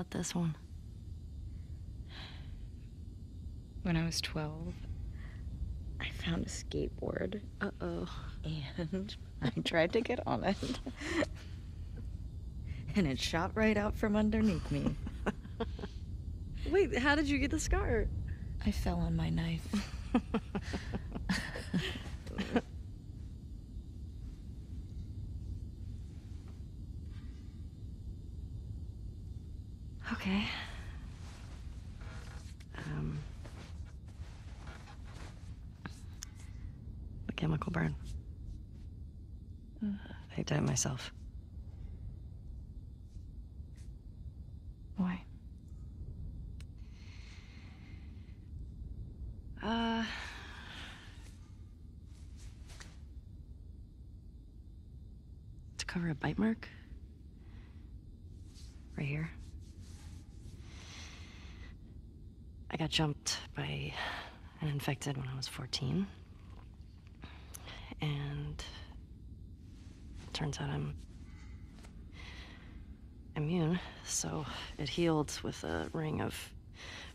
about this one. When I was 12, I found a skateboard. Uh-oh. And I tried to get on it. And it shot right out from underneath me. Wait, how did you get the scar? I fell on my knife. Okay. The chemical burn. I did it myself. Why? To cover a bite mark? Right here. I got jumped by an infected when I was 14. And it turns out I'm immune, so it healed with a ring of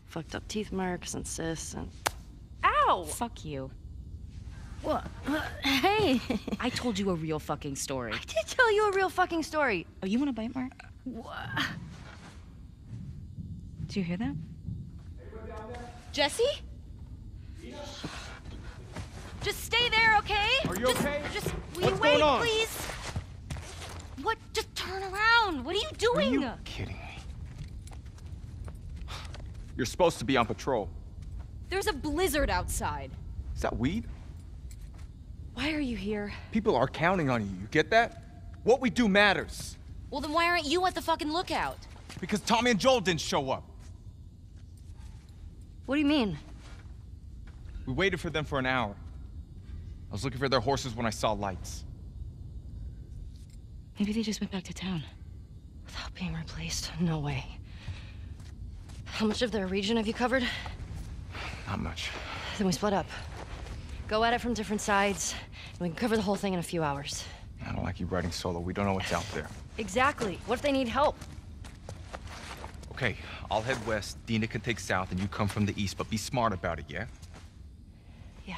fucked up teeth marks and cysts and... Ow! Fuck you. What? Hey! I told you a real fucking story. I did tell you a real fucking story! Oh, you want a bite mark? What? Do you hear that? Jesse? Just stay there, okay? Are you okay? Just, will you wait, please? What? Just turn around. What are you doing? Are you kidding me? You're supposed to be on patrol. There's a blizzard outside. Is that weed? Why are you here? People are counting on you. You get that? What we do matters. Well, then why aren't you at the fucking lookout? Because Tommy and Joel didn't show up. What do you mean? We waited for them for an hour. I was looking for their horses when I saw lights. Maybe they just went back to town. Without being replaced? No way. How much of their region have you covered? Not much. Then we split up. Go at it from different sides, and we can cover the whole thing in a few hours. I don't like you riding solo. We don't know what's out there. Exactly. What if they need help? Okay, I'll head west. Dina can take south, and you come from the east, but be smart about it, yeah? Yeah.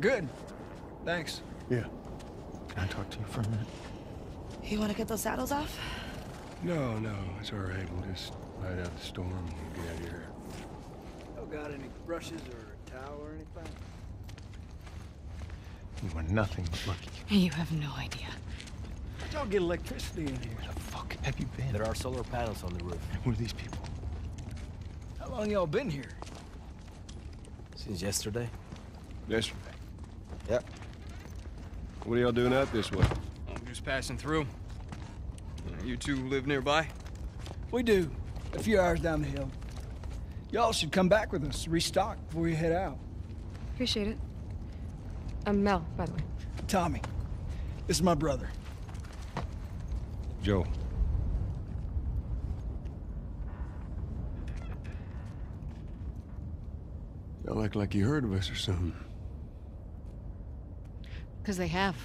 Good. Thanks. Yeah. Can I talk to you for a minute? You want to get those saddles off? No, no. It's all right. We'll just ride out the storm and get out of here. Oh, got any brushes or a towel or anything? You are nothing but lucky. You have no idea. How'd y'all get electricity in here? Where the fuck have you been? There are solar panels on the roof. And who are these people? How long y'all been here? Since yesterday. Yesterday? Yep. What are y'all doing out this way? I'm just passing through. You two live nearby? We do. A few hours down the hill. Y'all should come back with us, restock before you head out. Appreciate it. I'm Mel, by the way. Tommy. This is my brother. Joe. Y'all act like you heard of us or something. 'Cause they have.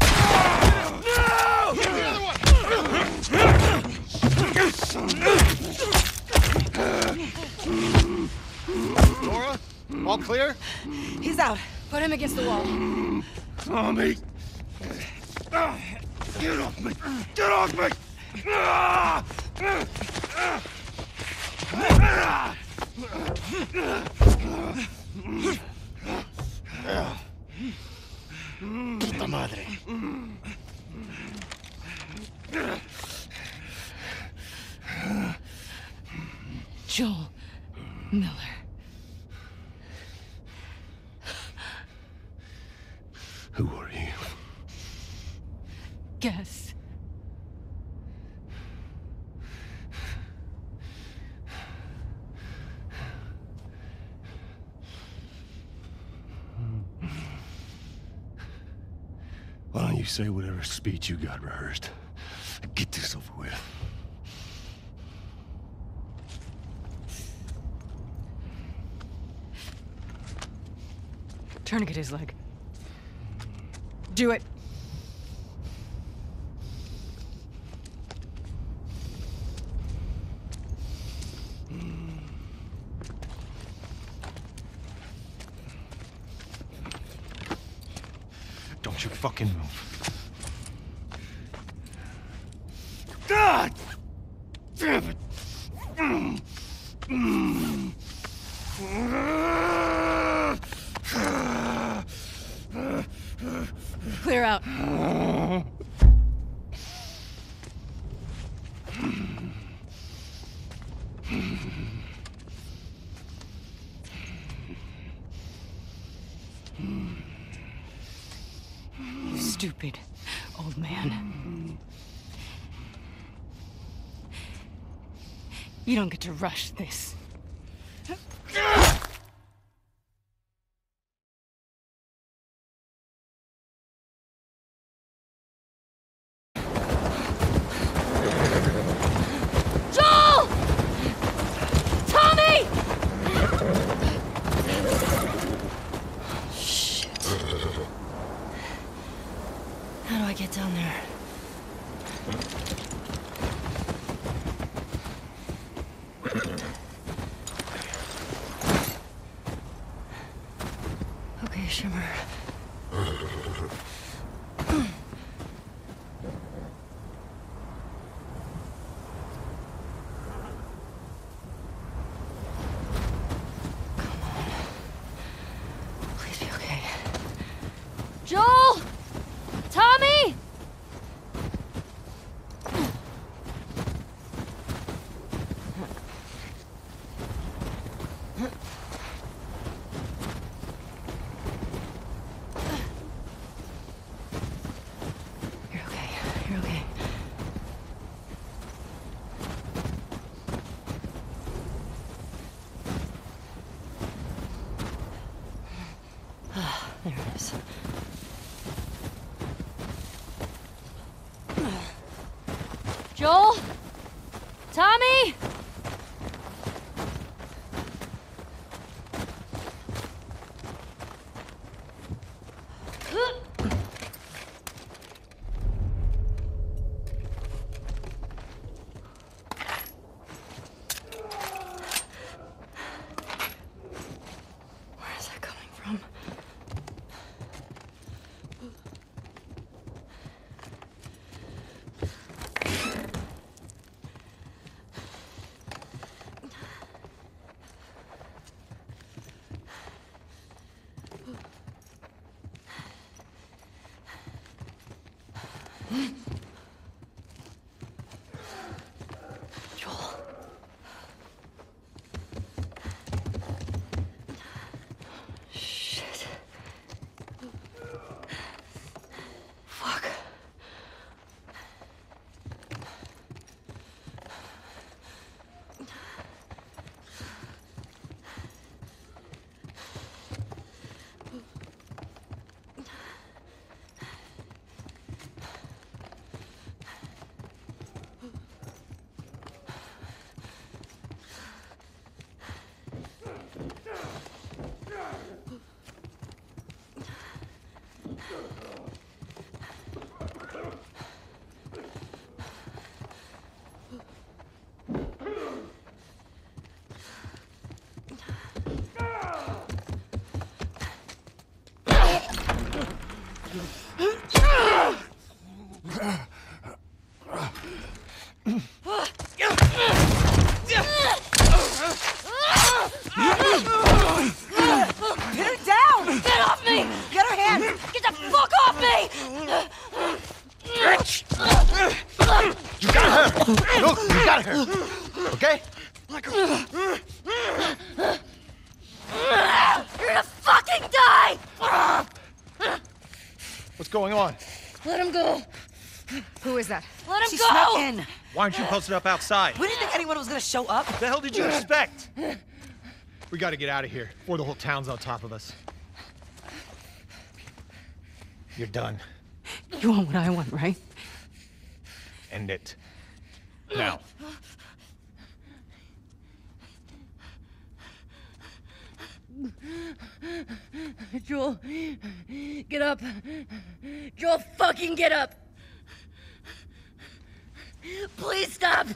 No! Here's the other one! Laura? All clear? He's out. Put him against the wall. Tommy! Get off me! Get off me! Puta madre. Joel Miller. Who are you? Guess. Why don't you say whatever speech you got rehearsed? Get this over with. Tourniquet his leg. Do it. Don't you fucking move. God damn it. Clear out. Stupid old man. You don't get to rush this. Get down there. Okay, Shimmer. There it is. Joel? Tommy? You're gonna fucking die! What's going on? Let him go. Who is that? Let him go! She snuck in. Why aren't you posted up outside? We didn't think anyone was gonna show up. What the hell did you expect? We gotta get out of here, or the whole town's on top of us. You're done. You want what I want, right? End it. Now. Joel, get up. Joel, fucking get up. Please stop.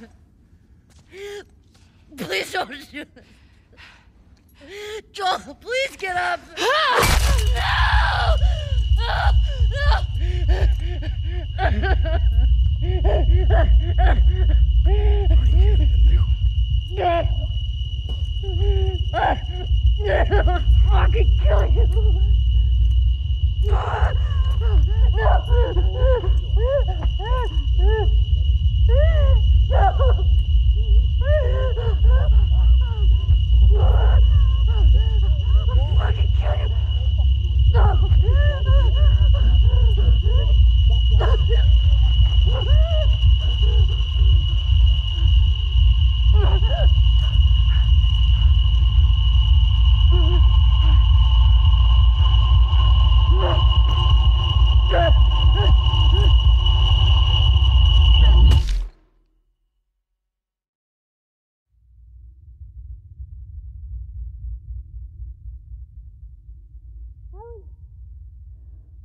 Please don't shoot. Joel, please get up. No! No! No! Fucking kill you! No! No!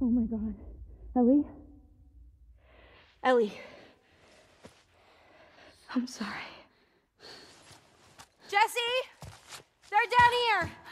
Oh my God. Ellie? Ellie. I'm sorry. Jesse! They're down here!